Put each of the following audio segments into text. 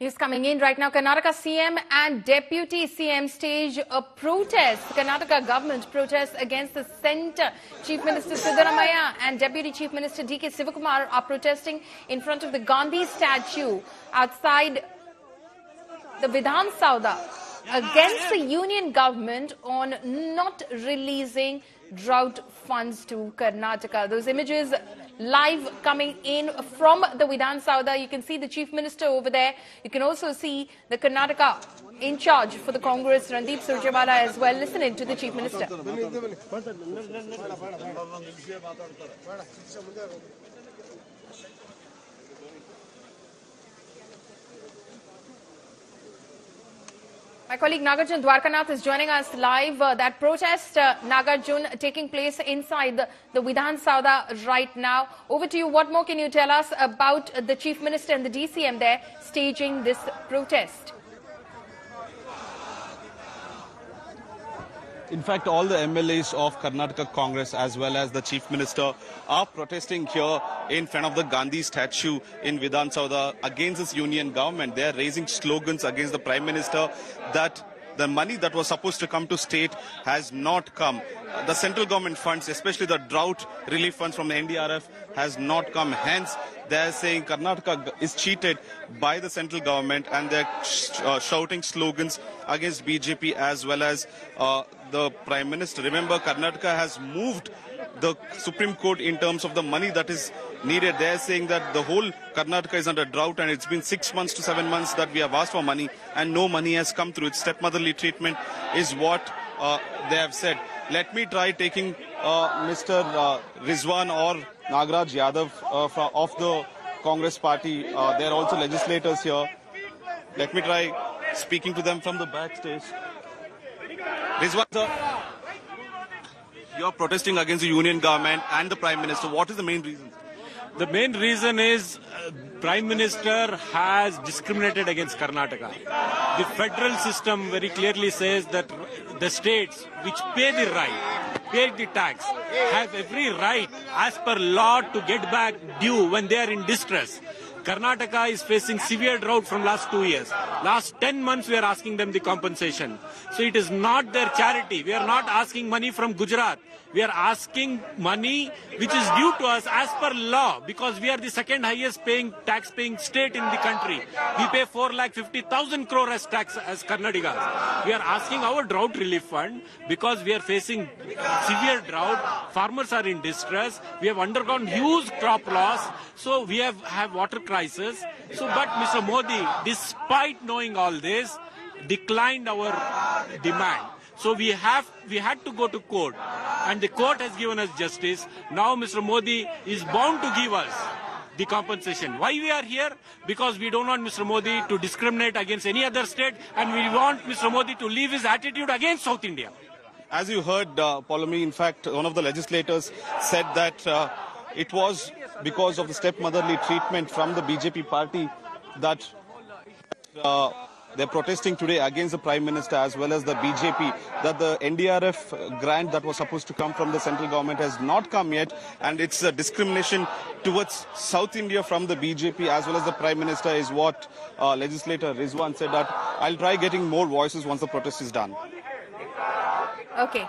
News coming in right now. Karnataka CM and Deputy CM stage a protest. Karnataka government protests against the centre. Chief Minister Siddaramaiah and Deputy Chief Minister D K. Sivakumar are protesting in front of the Gandhi statue outside the Vidhan Soudha against the union government on not releasing drought funds to Karnataka. Those images live coming in from the Vidhan Soudha. You can see the Chief Minister over there. You can also see the Karnataka in charge for the Congress, Randeep Surjewala, as well. Listen in to the Chief Minister. My colleague Nagarjun Dwarkanath is joining us live. That protest, Nagarjun, taking place inside the Vidhan Soudha right now. Over to you. What more can you tell us about the Chief Minister and the DCM there staging this protest? In fact, all the MLAs of Karnataka Congress as well as the Chief Minister are protesting here in front of the Gandhi statue in Vidhan Soudha against this union government. They are raising slogans against the Prime Minister that the money that was supposed to come to state has not come. The central government funds, especially the drought relief funds from the NDRF, has not come. Hence, they're saying Karnataka is cheated by the central government, and they're shouting slogans against BJP as well as the Prime Minister. Remember, Karnataka has moved the Supreme Court in terms of the money that is needed. They're saying that the whole Karnataka is under drought, and it's been 6 months to 7 months that we have asked for money and no money has come through. It's stepmotherly treatment is what they have said. Let me try taking Mr. Rizwan or Nagraj Yadav of the Congress party. They are also legislators here. Let me try speaking to them from the backstage. Rizwan, sir, you are protesting against the union government and the Prime Minister. What is the main reason? The main reason is Prime Minister has discriminated against Karnataka. The federal system very clearly says that the states which pay the right, pay the tax, have every right as per law to get back due when they are in distress. Karnataka is facing severe drought from last 2 years. Last 10 months we are asking them the compensation. So it is not their charity. We are not asking money from Gujarat. We are asking money which is due to us as per law, because we are the second highest paying tax paying state in the country. We pay 4,50,000 crore as tax as Karnataka. We are asking our drought relief fund because we are facing severe drought. Farmers are in distress. We have undergone huge crop loss. So we have water crisis. So, but Mr. Modi, despite knowing all this, declined our demand. So we had to go to court, and the court has given us justice. Now Mr. Modi is bound to give us the compensation. Why we are here? Because we don't want Mr. Modi to discriminate against any other state, and we want Mr. Modi to leave his attitude against South India. As you heard, Palomi, in fact, one of the legislators said that it was because of the stepmotherly treatment from the BJP party that they're protesting today against the Prime Minister as well as the BJP, that the NDRF grant that was supposed to come from the central government has not come yet, and it's a discrimination towards South India from the BJP as well as the Prime Minister is what legislator Rizwan said. That I'll try getting more voices once the protest is done. Okay.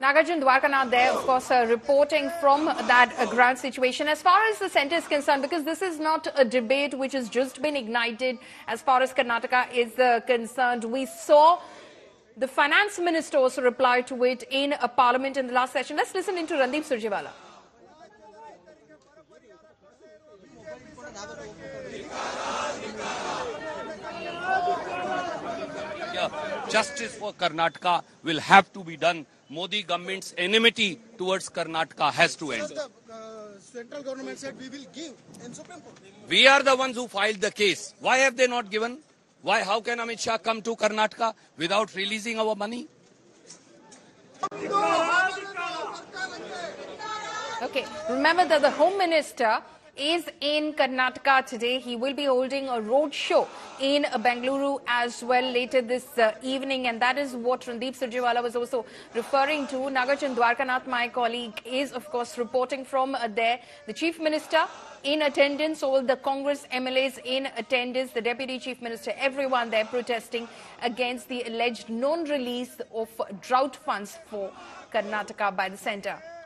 Nagarjun Dwarkanath there, of course, reporting from that ground situation. As far as the centre is concerned, because this is not a debate which has just been ignited as far as Karnataka is concerned, we saw the finance minister also reply to it in a parliament in the last session. Let's listen in to Randeep Surjewala. Justice for Karnataka will have to be done. Modi government's enmity towards Karnataka has to end. The central government said we will give in Supreme Court. We are the ones who filed the case. Why have they not given? Why? How can Amit Shah come to Karnataka without releasing our money? Okay, remember that the Home Minister is in Karnataka today. He will be holding a road show in Bengaluru as well later this evening, and that is what Randeep Surjewala was also referring to. Nagarjun Dwarkanath, my colleague, is of course reporting from there. The Chief Minister in attendance, all the Congress MLAs in attendance, the Deputy Chief Minister, everyone there protesting against the alleged non-release of drought funds for Karnataka by the centre.